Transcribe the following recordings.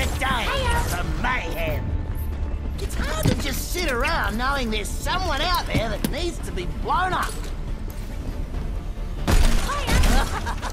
the day for mayhem. It's hard to just sit around knowing there's someone out there that needs to be blown up. Hi.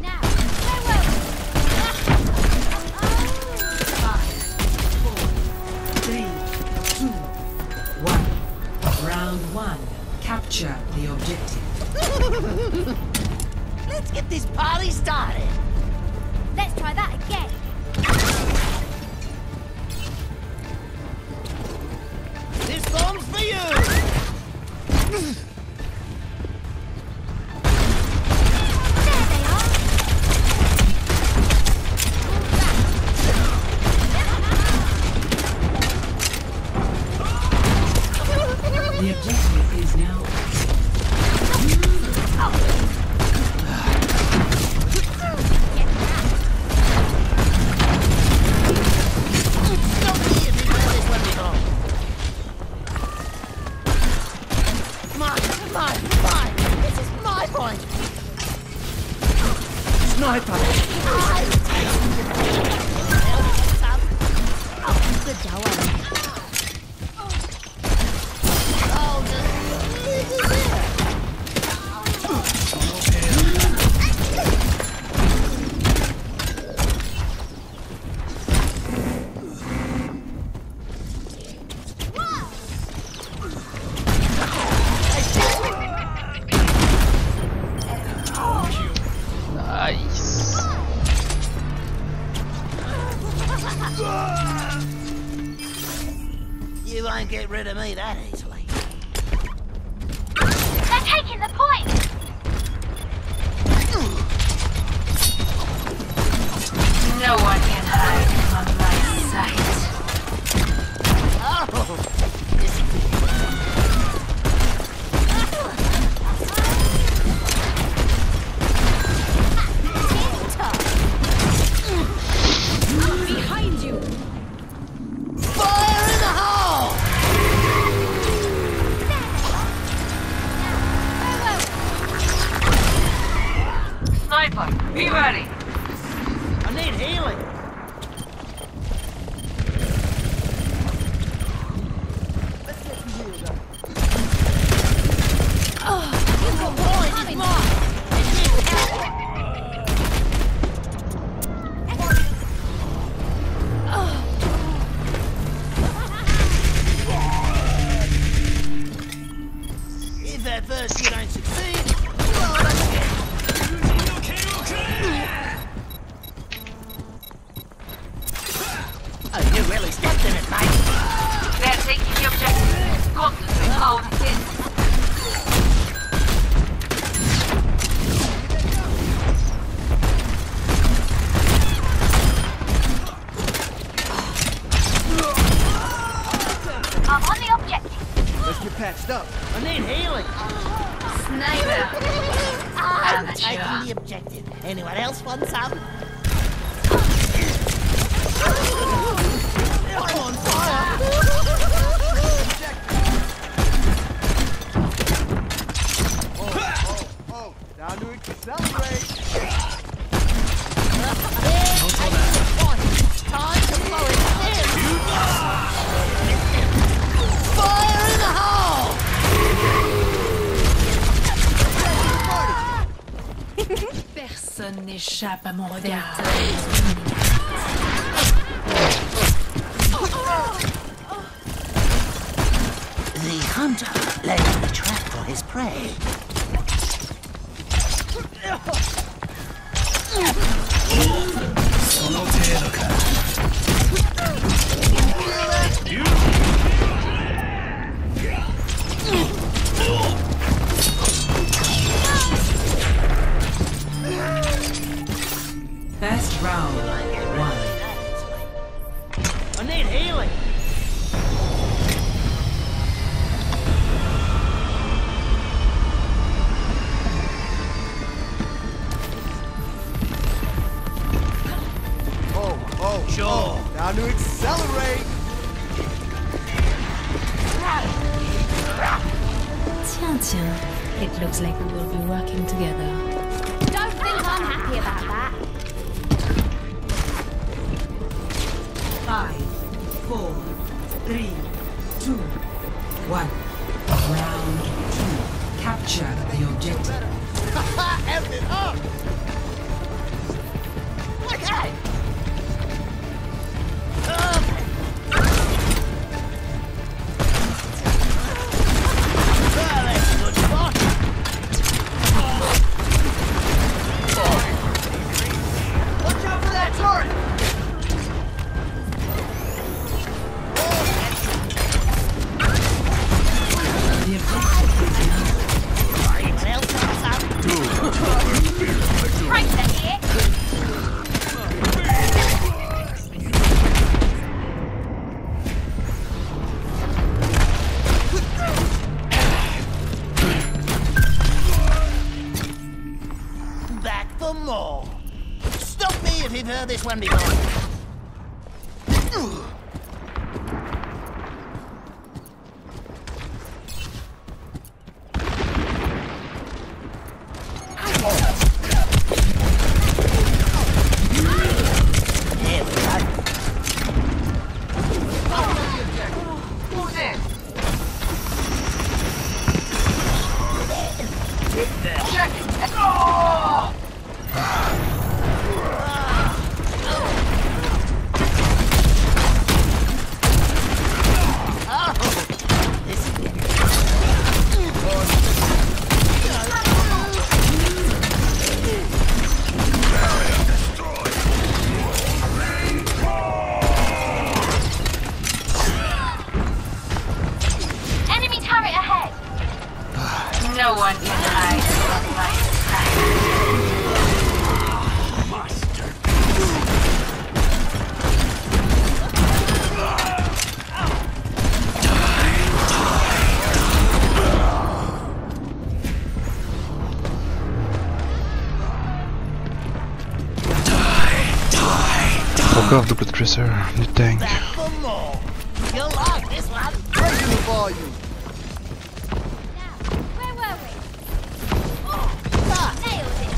Now, farewell. Round one, capture the objective. Let's get this party started. Let's try that again. This bomb's for you. Rid of me that easily. They're taking the point. No one can hide from my sight. Oh, this is good. I'm behind you. Fire in the hole! Sniper, be ready. I need healing. Let's get some healing up. Oh, you've got more. It's more. If at first you don't succeed, well, that's it. Oh, you really stepped in it, mate. They're taking the objective. Concentrate, hold it in. I'm on the objective. Let's get patched up. I need healing. Sniper. I'm taking the objective. Anyone else want some? I'm on fire! Oh. Now do it to celebrate! Time to blow it in! Fire in the hole! Personne n'échappe à mon regard. The hunter laid the trap for his prey. First round, one. I need healing. Sure. Now to accelerate. Tiens. It looks like we will be working together. Don't feel unhappy about that. 5, 4, 3, 2, 1. Round 2. Capture the objective. Ha ha! End it up! Look out! This one before. Of the blood tracer, the tank. You'll like this one. Ready for you. Now, where were we? Oh, nailed it.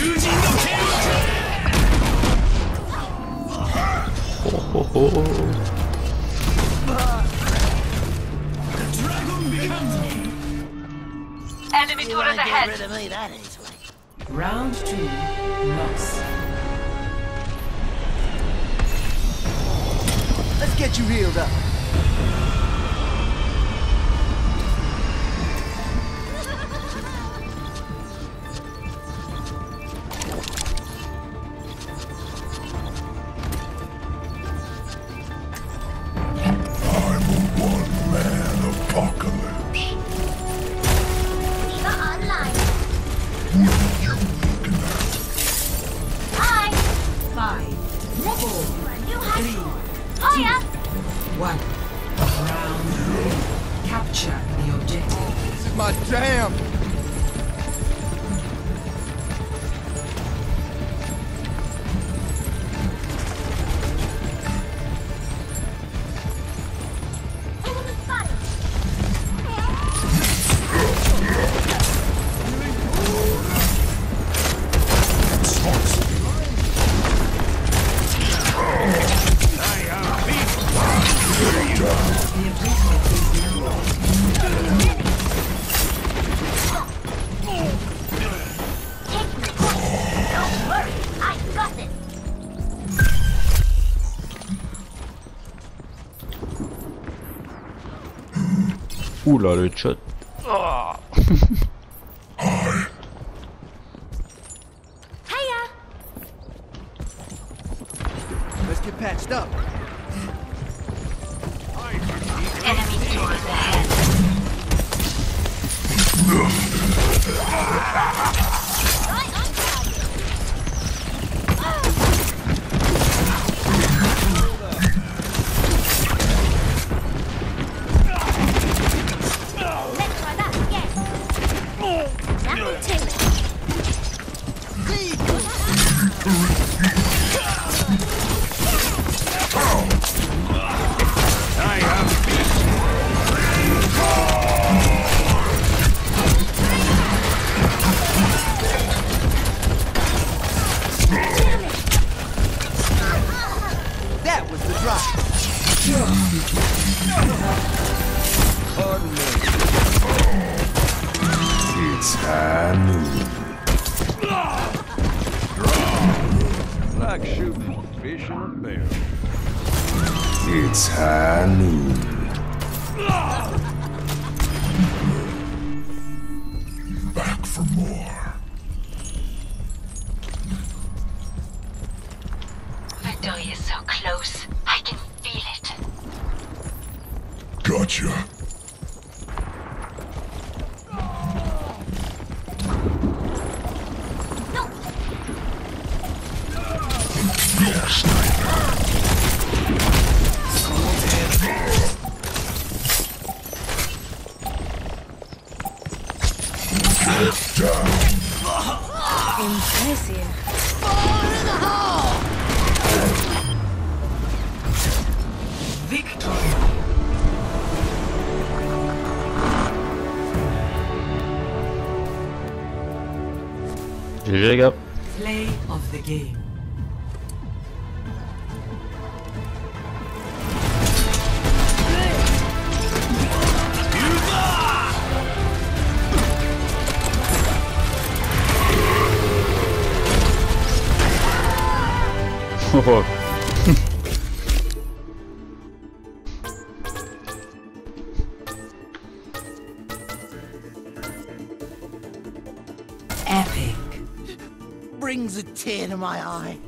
Using the tank. Oh, oh, oh. The dragon becomes me. Enemy turret ahead. Get rid of me, that is. Round 2, loss. Let's get you healed up. Oula le chat. Oh. Hiya. Let's get patched up. Enemy turret ahead. Right on target. Oh. It's high noon. Draw. Like shooting fish in a barrel. It's high noon. Back for more. Victory is so close. I can feel it. Gotcha. GG les gars. Play of the game. Oh. Epic. Brings a tear to my eye.